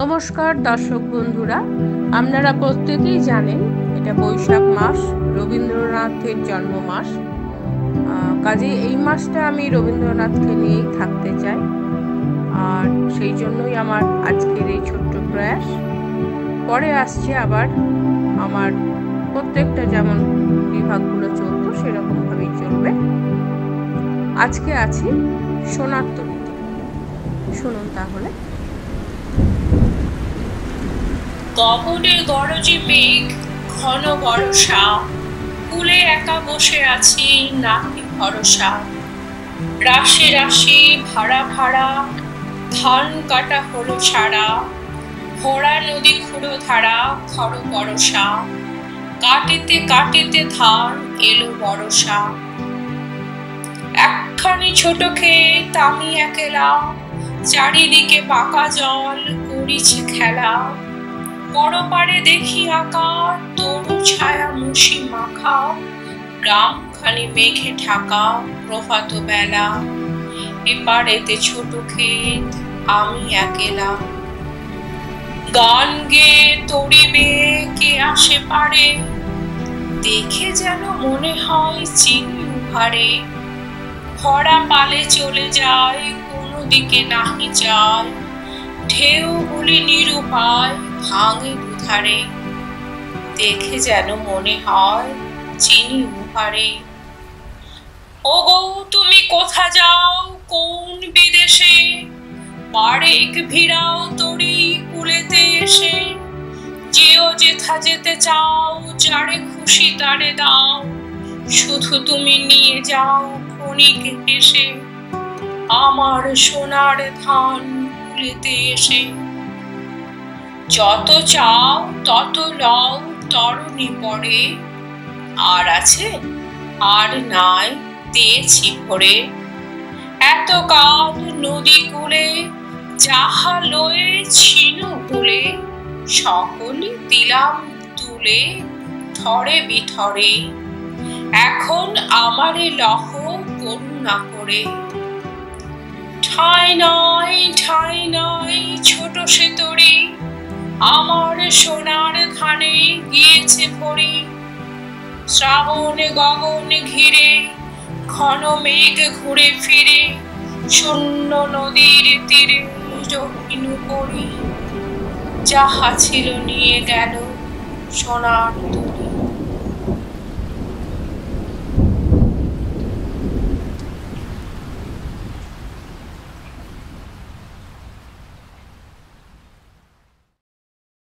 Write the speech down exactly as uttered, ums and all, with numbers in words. नमस्कार दर्शक बंधुरा आपनारा प्रत्येकेई जानेन एटा बैशाख मास रवींद्रनाथेर जन्म मास काजेई एई मासटा आमी रवींद्रनाथके निये थाकते चाई आर सेई जन्यई आमार आजकेर एई छोट्ट प्रयास परे आसछे आबार आमार प्रत्येकटा जेमन विभागगुलो चलतो सेरकम भाबेई चलबे। आजके आछि सोनार तরীতে शुनुन ताहले। গগনে গরজে মেঘ ঘন বর্ষা কূলে একা বসে আছি নাহি ভরসা। রাশি রাশি ভাড়া ভাড়া ধান কাটা হলো সারা ভরা নদী খুঁড়ো ধারা খর বরষা কাটিতে কাটিতে ধান এলো বরষা। একখানি ছোট ক্ষেত আমি একলা চারিদিকে পাকা জল করিছে খেলা। বড় পারে দেখি আঁকা তরু ছায়া মুশি মাখা গ্রাম খালি মেঘে ঢাকা প্রভাত বেলা। এপারেতে ছোট ক্ষেত আমি একলা গান গেয়ে তরিবে কে আসে পারে দেখে যেন মনে হয় চিনি উহারে। ভরা পালে চলে যায় কোনো দিকে নাহি যায় ঢেউ গুলি নিরুপায় ভাঙে দুধারে দেখে যেন মনে হয় চিনি উহারে। ওগো তুমি কোথা যাও কোন বিদেশে বারেক ভিড়াও তরি কুলেতে এসে যেও যেথা যেতে চাও যারে খুশি তারে দাও শুধু তুমি নিয়ে যাও ক্ষণিক এসে আমার সোনার ধান কুলেতে এসে। যত চাও তত লও তরণী পড়ে আর আছে আর নাই দিয়েছি ভরে। এত কাল নদী কূলে যাহা লয়ে ছিনু কূলে সকলে দিলাম তুলে থরে বিথরে এখন আমারে লহ করুণা করে। ঠাই নাই ঠাই নাই ছোট সে তরে আমার সোনার ধানে গিয়েছে পড়ে। শ্রাবণ গগন ঘিরে ঘন মেঘ ঘুরে ফিরে শূন্য নদীর তীরে জহিনু পড়ি যাহা ছিল নিয়ে গেল সোনার তরী।